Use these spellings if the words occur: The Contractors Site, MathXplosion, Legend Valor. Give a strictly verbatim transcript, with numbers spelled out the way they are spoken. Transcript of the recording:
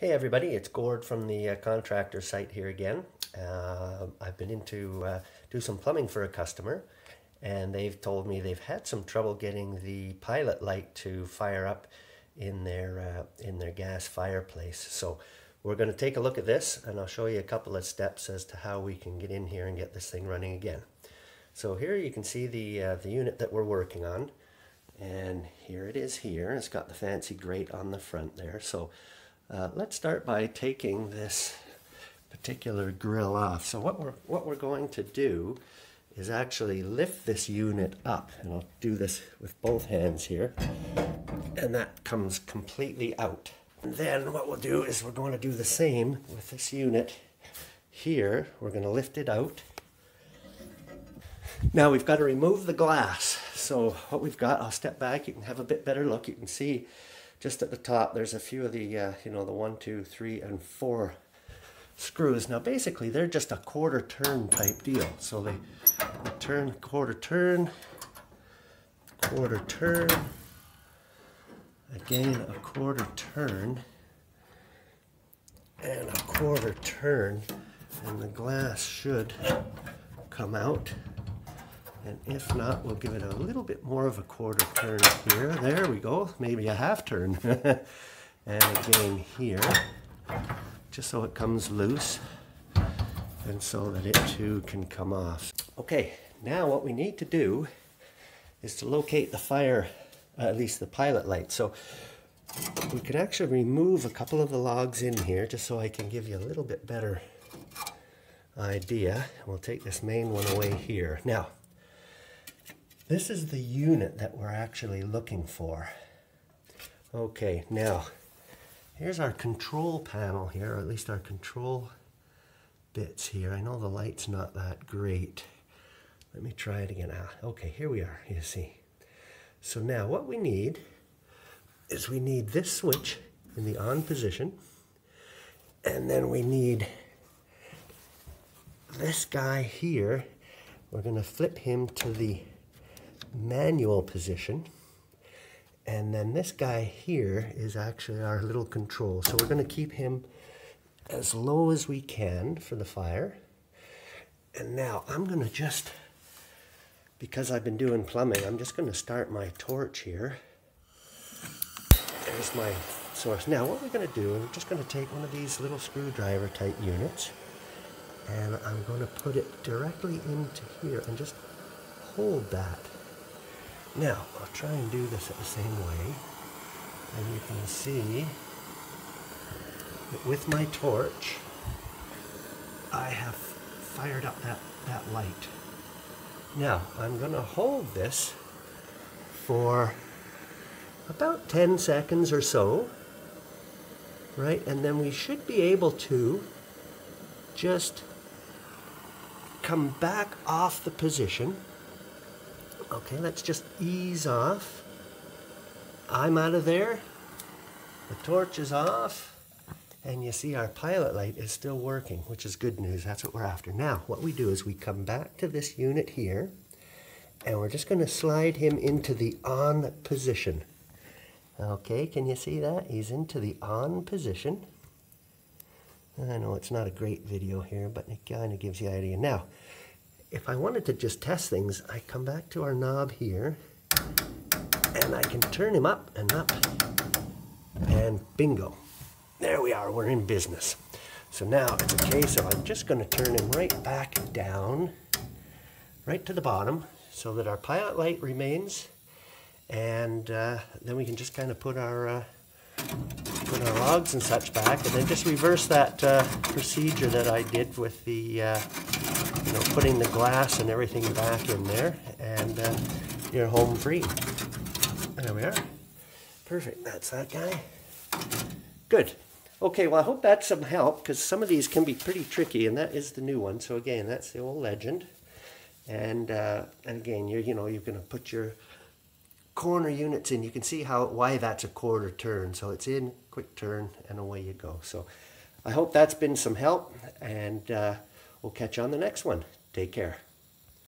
Hey everybody, it's Gord from the uh, contractor site here again. Uh, I've been in to uh, do some plumbing for a customer, and they've told me they've had some trouble getting the pilot light to fire up in their uh, in their gas fireplace. So we're going to take a look at this, and I'll show you a couple of steps as to how we can get in here and get this thing running again. So here you can see the uh, the unit that we're working on, and here it is here. It's got the fancy grate on the front there. So Uh, let's start by taking this particular grill off. So what we're, what we're going to do is actually lift this unit up, and I'll do this with both hands here, and that comes completely out. And then what we'll do is we're going to do the same with this unit here. We're going to lift it out. Now we've got to remove the glass. So what we've got, I'll step back, you can have a bit better look. You can see just at the top, there's a few of the, uh, you know, the one, two, three, and four screws. Now, basically, they're just a quarter turn type deal. So they, they turn, quarter turn, quarter turn, again, a quarter turn, and a quarter turn, and the glass should come out. And if not, we'll give it a little bit more of a quarter turn here. There we go. Maybe a half turn. And again here, just so it comes loose and so that it too can come off. Okay, now what we need to do is to locate the fire, uh, at least the pilot light. So we could actually remove a couple of the logs in here just so I can give you a little bit better idea. We'll take this main one away here. Now, this is the unit that we're actually looking for. Okay, now, here's our control panel here, or at least our control bits here. I know the light's not that great. Let me try it again. Ah, okay, here we are, you see. So now what we need is we need this switch in the on position, and then we need this guy here. We're gonna flip him to the manual position, and then this guy here is actually our little control. So we're going to keep him as low as we can for the fire. And now I'm going to just, because I've been doing plumbing, I'm just going to start my torch here. There's my source. Now what we're going to do, I'm just going to take one of these little screwdriver type units, and I'm going to put it directly into here and just hold that. Now, I'll try and do this at the same way, and you can see that with my torch, I have fired up that, that light. Now, I'm going to hold this for about ten seconds or so, right? And then we should be able to just come back off the position. Okay, let's just ease off. I'm out of there. The torch is off. And you see our pilot light is still working, which is good news. That's what we're after. Now, what we do is we come back to this unit here, and we're just going to slide him into the on position. Okay, can you see that? He's into the on position. I know it's not a great video here, but it kind of gives you an idea. Now, if I wanted to just test things, I come back to our knob here, and I can turn him up and up, and bingo. There we are, we're in business. So now it's a case of I'm just going to turn him right back down, right to the bottom, so that our pilot light remains, and uh, then we can just kind of put our, uh, put our logs and such back, and then just reverse that uh, procedure that I did with the uh, you know, putting the glass and everything back in there, and uh, you're home free. There we are. Perfect. That's that guy. Good. Okay, well, I hope that's some help, because some of these can be pretty tricky, and that is the new one. So again, that's the old Legend. And, uh, and again, you're, you know, you're going to put your corner units in. You can see how why that's a quarter turn. So it's in, quick turn, and away you go. So I hope that's been some help, and uh, we'll catch you on the next one. Take care.